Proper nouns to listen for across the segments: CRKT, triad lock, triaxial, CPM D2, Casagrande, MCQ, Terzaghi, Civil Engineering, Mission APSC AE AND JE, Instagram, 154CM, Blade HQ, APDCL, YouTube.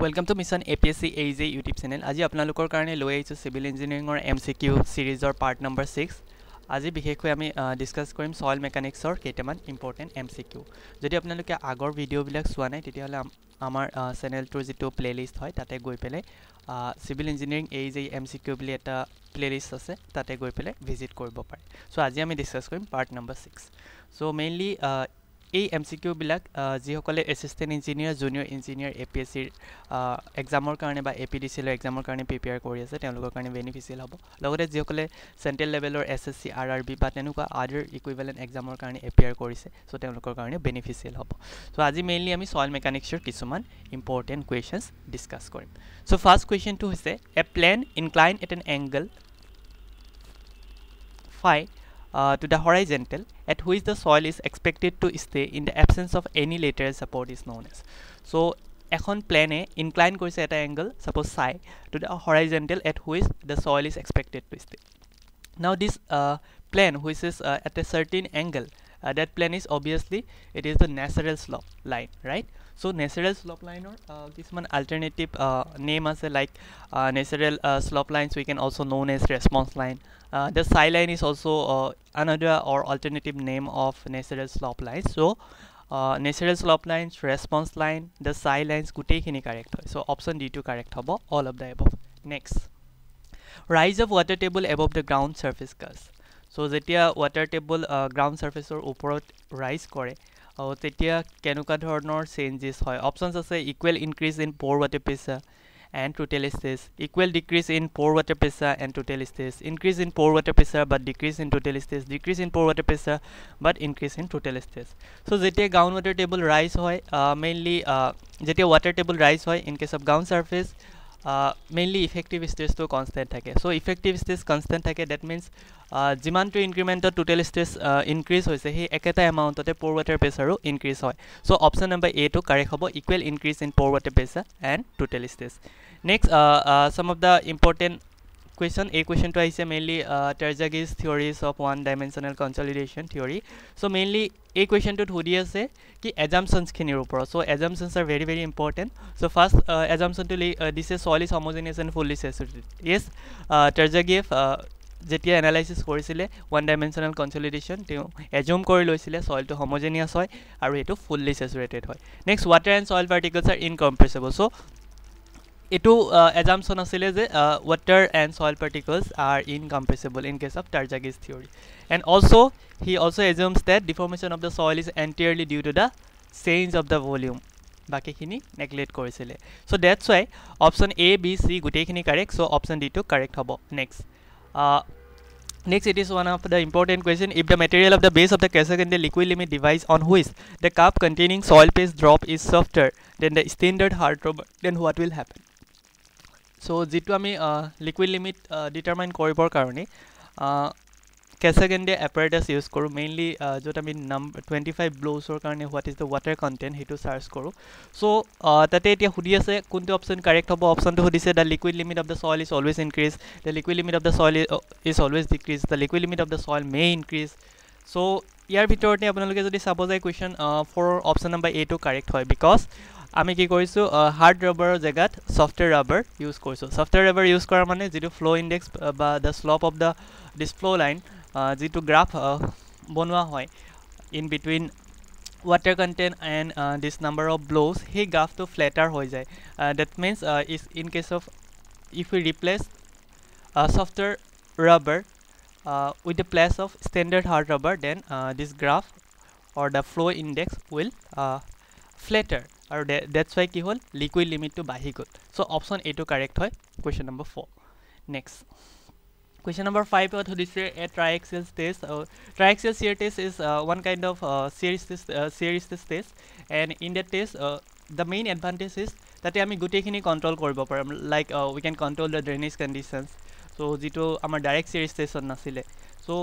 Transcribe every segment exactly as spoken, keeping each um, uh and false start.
Welcome to mission APSC एईजे YouTube channel आज आपलोकर कारण लो सिविल इंजिनियरिंगर एम सी किऊ सीरीजर पार्ट नम्बर सिक्स आज विशेषको आम डिस्कस करिम सॉइल मेकानिक्सर केटामान इम्पोर्टेन्ट एम सी किऊ जो आपलोक आगर भिडिओबिलाक चुआ ना तेतियाहले आमार चैनलटोर जो प्लेलिस्ट है ताते गई पे civil engineering AEJ M C Q बुली प्लेलिस्ट आछे ताते गई पे भिजिट करिब पारे। सो आज आम डिस्कस करिम part number six. So mainly এই এমসিকিউ বিলাক যিসকলে এসিস্টেন্ট ইঞ্জিনিয়ার জুনিয়র ইঞ্জিনিয়ার এপিএসসিৰ এক্সামৰ কাৰণে বা এপিডিচিৰ এক্সামৰ কাৰণে পিপিআর কৰি আছে তেওঁলোকৰ কাৰণে বেনিফিশিয়াল হ'ব। লগতে যিসকলে সেন্ট্ৰেল লেভেলৰ এসএসসি আরআরবি বা তেনেকুৱা আদাৰ ইকুইভ্যালেন্ট এক্সামৰ কাৰণে এপিআর কৰিছে সো তেওঁলোকৰ কাৰণে বেনিফিশিয়াল হ'ব। সো আজি মেইনলি আমি সয়েল মেকানিক্সৰ কিছুমান ইম্পৰ্টেণ্ট কুৱেশ্যনছ ডিসকাস কৰিম। সো ফার্স্ট কুৱেশ্যনটো হৈছে a plane incline at an angle phi Uh, to the horizontal at which the soil is expected to stay in the absence of any lateral support is known as. So ekhon plane incline korse eta angle suppose psi to the horizontal at which the soil is expected to stay. Now this uh, plane which is uh, at a certain angle uh, that plane is obviously it is the natural slope line, right? So natural slope line or uh, this one alternative uh, name as like uh, natural uh, slope lines we can also known as response line. Uh, the psi line is also uh, another or alternative name of natural slope lines. So uh, natural slope lines, response line, the psi lines could take any correct. So option D two correct hobo, all of the above. Next, rise of water table above the ground surface curves. So zetia water table uh, ground surface or uporot rise kore. Oh, zetia kenuka dhornor changes hoy. Options ase equal increase in pore water pressure and total stress, equal decrease in pore water pressure and total stress, increase in pore water pressure but decrease in total stress, decrease in pore water pressure but increase in total stress. So zetia ground water table rise hoy uh, mainly uh, zetia water table rise hoy in case of ground surface uh, mainly effective stress to constant thake. So effective stress constant thake, that means jiman uh, to increment the total stress uh, increase hoise he eketa amount ote pore water pressure o increase hoy. So option number A to correct hobo, equal increase in pore water pressure and total stress. Next, uh, uh, some of the important question, a question to aise mainly uh, Terzaghi's theories of one dimensional consolidation theory. So mainly a question to thodi ase ki assumptions khinir upor. So assumptions are very very important. So first uh, assumption to uh, this is soil is homogeneous and fully saturated. Yes, uh, Terzaghi uh, जेटिया analysis কৰিছিলে one dimensional consolidation তেও assume কৰি লৈছিলে সয়েলটো homogeneous হয় আৰু এটো fully saturated হয়। Next, water and soil particles are incompressible. So এটো এজাম্পশন আছিলে যে water and soil particles are incompressible in case of Terzaghi's theory, and also he also assumes that deformation of the soil is entirely due to the change of the volume बाकी खिनी neglect কৰিছিলে। So that's why option A B C গুটেখিনি correct. So option D টু correct হবো। Next, Uh, next it is one of the important question. If the material of the base of the Casagrande liquid limit device on which the cup containing soil paste drop is softer than the standard hard rubber, then what will happen? So jitu ami uh, liquid limit uh, determine koribor karone uh, Casagrande apparatus use koru mainly uh, jot ami number twenty-five blows or karone what is the water content hetu search koru. So uh, tate etia hudi ase kunto option correct hobo. Option to hodise the liquid limit of the soil is always increase, the liquid limit of the soil is, uh, is always decrease, the liquid limit of the soil may increase. So here bhitorte apnaloke jodi suppose question uh, for option number A to correct hoy because আমি কি কৰিছো hard rubber জায়গাত soft rubber use কৰিছো। Soft rubber use কৰা মানে যেটো flow index বা the slope of the this flow line যেটো গ্রাফ বনোৱা হয় in between water content and uh, this number of blows he graph to flatter হৈ যায়। uh, that means uh, is in case of if we replace uh, softer rubber uh, with the place of standard hard rubber, then uh, this graph or the flow index will uh, flatter. Or that, that's why ki hol liquid limit to bahi gol. So option A to correct hoy question number four. Next, question number five ot hodise a triaxial stress. Uh, triaxial shear test is uh, one kind of uh, shear stress uh, shear stress test, and in that test uh, the main advantage is that ami gute khini control koribo param, like uh, we can control the drainage conditions. So jito amar direct shear stress on nasile. So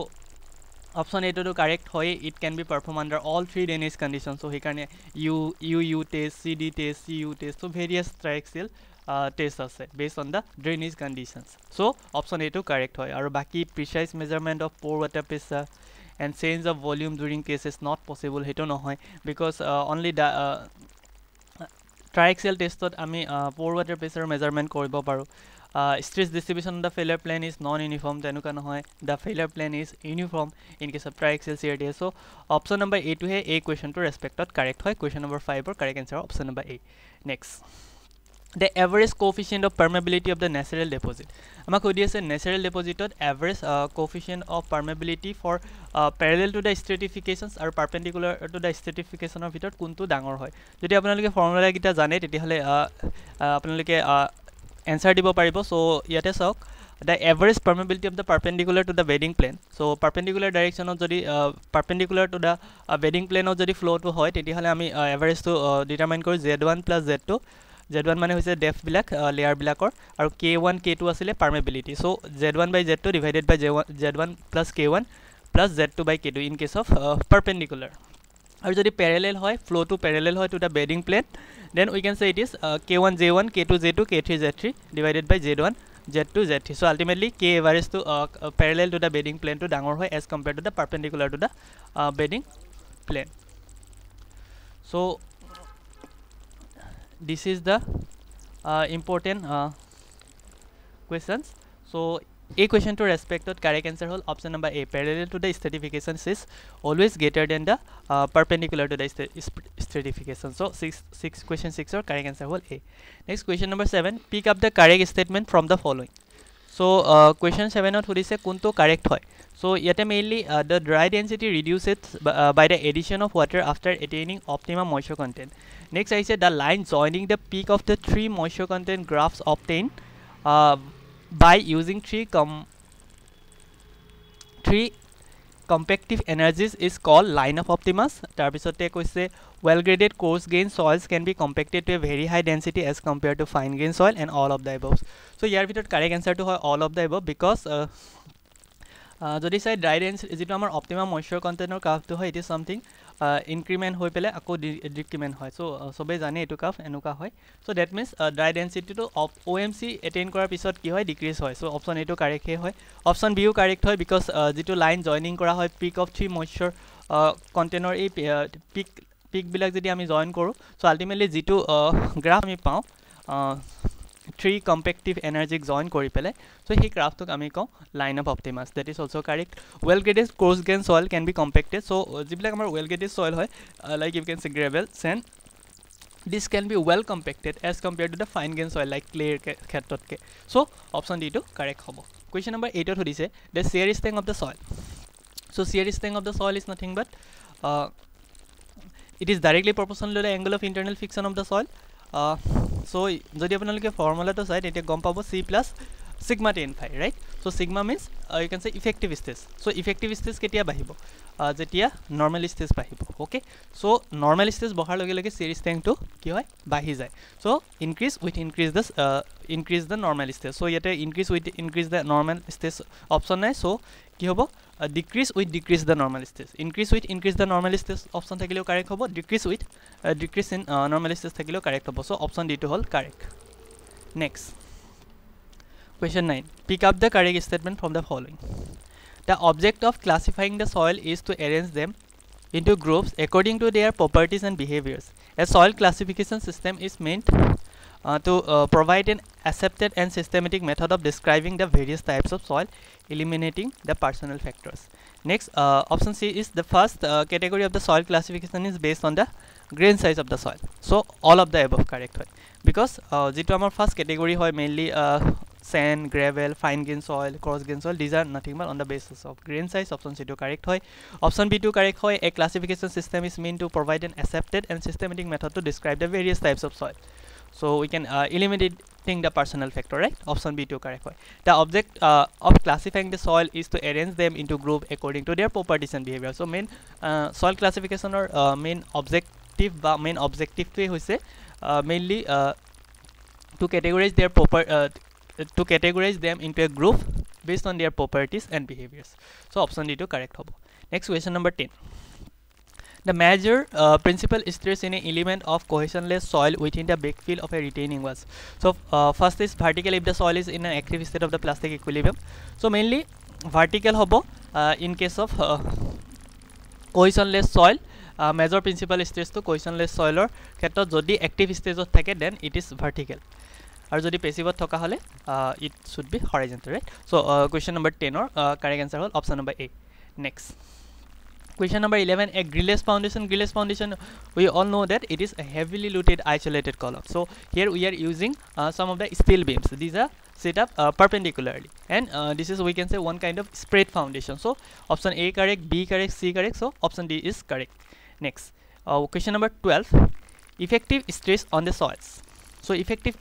option A to correct hoy, it can be performed under all three drainage conditions. So he can u u u test, cd test, cu test, so various triaxial uh, tests are set based on the drainage conditions. So option A to correct hoy aru baki precise measurement of pore water pressure and change of volume during case is not possible heto no hoy because uh, only the uh, triaxial testot ami pore water pressure measurement koribo paru. Uh, stress distribution of the failure plane is non-uniform, then the failure plane is uniform in case of triaxial C R T S. So option number A to A question to respect dot correct hoy. Question number five or correct answer option number A. Next, the average coefficient of permeability of the natural deposit. Amak khodiyase natural deposit ot average uh, coefficient of permeability for uh, parallel to the stratifications or perpendicular to the stratification of bitor kuntu dangor hoy. Jodi apnaloke formula kita jane tetihole apnaloke answer dibo paribo. So yate sok the average permeability of the perpendicular to the bedding plane. So perpendicular direction of the uh, perpendicular to the uh, bedding plane of the flow to hoy tetihole ami uh, average to uh, determine kori z one plus z two. Z one mane hoise depth bilak uh, layer bilakor aru k one k two asile permeability. So z one by z two divided by z one, z one plus k one plus z two by k two in case of uh, perpendicular. Aru jodi parallel hoy, flow to parallel hoy to the bedding plane, then we can say it is uh, k one j one k two j two k three z three divided by z one z two z three. So ultimately k average to uh, uh, parallel to the bedding plane to dangor hoy as compared to the perpendicular to the uh, bedding plane. So this is the uh, important uh, questions. So a question to respect the correct answer whole option number A. Parallel to the stratification is always greater than the uh, perpendicular to the stratification. So six six question six or correct answer whole A. Next question number seven. Pick up the correct statement from the following. So uh, question seven or thirty se kunto correct hoy. So yate mainly uh, the dry density reduces uh, by the addition of water after attaining optimum moisture content. Next I said the line joining the peak of the three moisture content graphs obtained uh, by using three com three compactive energies is called line of optimus. Tarbisote koise well graded coarse grain soils can be compacted to a very high density as compared to fine grain soil and all of the above. So here we correct answer to all of the above because uh, Uh, so this is dry density. Is it our optimum moisture content or curve to hoy? It is something uh, increment hoy pele ako decrement hoy. So uh, sobe jane etu curve enuka hoy. So that means uh, dry density to of O M C attain korar pisot ki hoy decrease hoy. So option A to correct hoy. Option B correct hoy because uh, jitu line joining kora hoy peak of three moisture uh, content or a uh, peak peak bilak jodi ami join koru. So ultimately jitu uh, graph ami pao uh, three compactive energy join kori pele. So he graph to ami ko line of optimus. That is also correct. Well graded coarse grain soil can be compacted. So jiblak amar well graded soil hoy uh, like you can say gravel, sand, this can be well compacted as compared to the fine grain soil like clay khetrot ke. So option D to correct hobo. Question number eight or dise the shear strength of the soil. So shear strength of the soil is nothing but uh, it is directly proportional to the angle of internal friction of the soil. Uh, so jodi apnaloke formula to side eta gom pabo c plus sigma tan phi, right? So sigma means uh, you can say effective stress. So effective stress ketia bahibo uh, jetia normal stress bahibo. Okay, so normal stress bahar loge loge shear strength to ki hoy bahi jay. So increase with increase this uh, increase the normal stress. So yate increase with increase the normal stress option nai. So ki hobo uh, decrease with decrease the normal stress. Increase with increase the normal stress option thakileo correct hobo. Decrease with uh, decrease in uh, normal stress thakileo correct hobo. So option D to hol correct. Next question nine. Pick up the correct statement from the following. The object of classifying the soil is to arrange them into groups according to their properties and behaviors. A soil classification system is meant Uh, to uh, provide an accepted and systematic method of describing the various types of soil, eliminating the personal factors. Next, uh, option C is the first uh, category of the soil classification is based on the grain size of the soil. So all of the above correct hoy because uh, jitu amar first category hoy mainly uh, sand, gravel, fine grain soil, coarse grain soil, these are nothing but on the basis of grain size. Option C to correct hoy. Option B to correct hoy. A classification system is meant to provide an accepted and systematic method to describe the various types of soil. So we can uh, eliminate the personal factor, right? Option B to correct hoy. The object uh, of classifying the soil is to arrange them into group according to their properties and behavior. So main uh, soil classification or uh, main objective ba main objective to hoise uh, mainly uh, to categorize their proper uh, to categorize them into a group based on their properties and behaviors. So option D to correct hobo. Next question number ten. The major uh, principal stress in an element of cohesionless soil within the backfill of a retaining wall. So uh, first is vertical if the soil is in an active state of the plastic equilibrium. So mainly vertical hobo uh, in case of uh, cohesionless soil major principal stress to cohesionless soil or khetrot jodi active stage ot thake then it is vertical aru jodi passive ot thoka hole it should be horizontal, right? So uh, question number ten or uh, correct answer hol option number A. Next question number eleven, a grilleless foundation. Grilleless foundation, we all know that it is a heavily luted isolated column. So here we are using uh, some of the steel beams. These are set up uh, perpendicularly, and uh, this is, we can say, one kind of spread foundation. So option A correct, B correct, C correct. So option D is correct. Next, uh, question number twelve, effective stress on the soils. So effective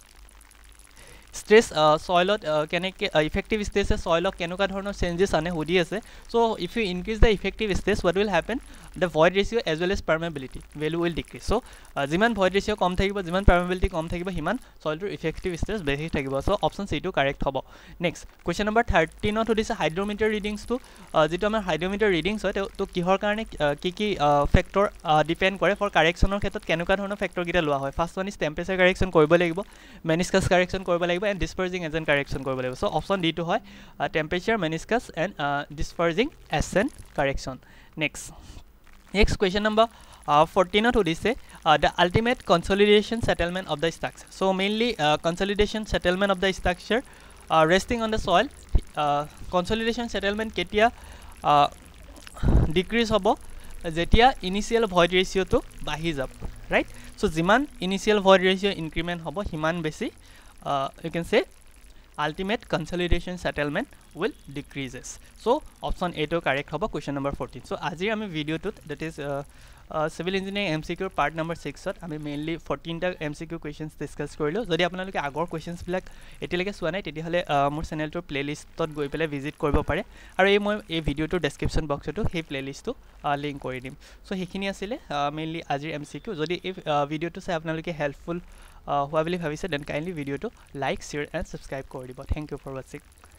stress uh, soil uh, uh, effective stress uh, soil kenuka dhoroner changes ane hodi ase. So if you increase the effective stress, what will happen? The void ratio as well as permeability value will decrease. So uh, jiman void ratio kom thakiba, jiman permeability kom thakiba, himan soil to effective stress behi thakiba. So option C to correct hobo. Next, question number thirteen ot hodise hydrometer readings to uh, jitu amar hydrometer readings hoy to kihor karone uh, ki ki uh, factor uh, depend kore for correction or khetrot kenuka dhoroner factor gita lua hoy. First one is temperature correction koribo lagibo, meniscus correction koribo lagibo and dispersing agent correction koribo lagibo. So option D to hoy uh, temperature, meniscus and uh, dispersing agent correction. Next, next question number uh, fourteen or this is uh, the ultimate consolidation settlement of the structure. So mainly uh, consolidation settlement of the structure uh, resting on the soil. Uh, consolidation settlement ketia uh, decrease hobo jetia initial void ratio to bahi jab, right? So jiman initial void ratio increment hobo himan besi uh, you can say ultimate consolidation settlement will decreases. So option A to correct hobo. Question number fourteen. So as I am video to that is uh, uh, civil engineering M C Q part number six or I am mainly fourteen ta M C Q questions discuss korilo. Jodi apnaloke agor questions black etileke swa nai teti hole mor channel to playlist tot goi pele visit koribo pare aru ei moi ei video to description box to he playlist to uh, link kori dim. So hekini asile uh, mainly ajir M C Q. Jodi ei uh, video to sai apnaloke helpful uh, hoabili bhabise then kindly video to like, share and subscribe kori dibo. Thank you for watching.